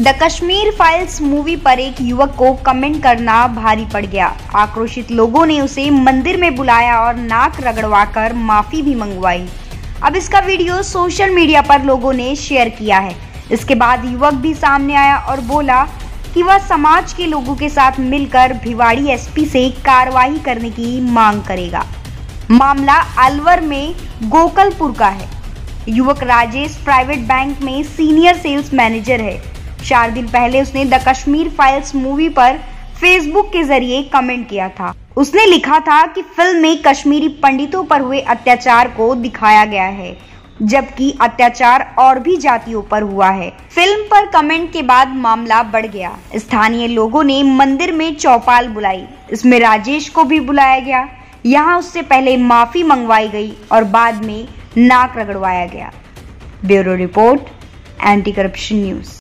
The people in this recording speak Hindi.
द कश्मीर फाइल्स मूवी पर एक युवक को कमेंट करना भारी पड़ गया। आक्रोशित लोगों ने उसे मंदिर में बुलाया और नाक रगड़वाकर माफी भी मंगवाई। अब इसका वीडियो सोशल मीडिया पर लोगों ने शेयर किया है। इसके बाद युवक भी सामने आया और बोला कि वह समाज के लोगों के साथ मिलकर भिवाड़ी एसपी से कार्रवाई करने की मांग करेगा। मामला अलवर में गोकलपुर का है। युवक राजेश प्राइवेट बैंक में सीनियर सेल्स मैनेजर है। 4 दिन पहले उसने द कश्मीर फाइल्स मूवी पर फेसबुक के जरिए कमेंट किया था। उसने लिखा था कि फिल्म में कश्मीरी पंडितों पर हुए अत्याचार को दिखाया गया है, जबकि अत्याचार और भी जातियों पर हुआ है। फिल्म पर कमेंट के बाद मामला बढ़ गया। स्थानीय लोगों ने मंदिर में चौपाल बुलाई। इसमें राजेश को भी बुलाया गया। यहाँ उससे पहले माफी मंगवाई गई और बाद में नाक रगड़वाया गया। Bureau report, anti corruption news.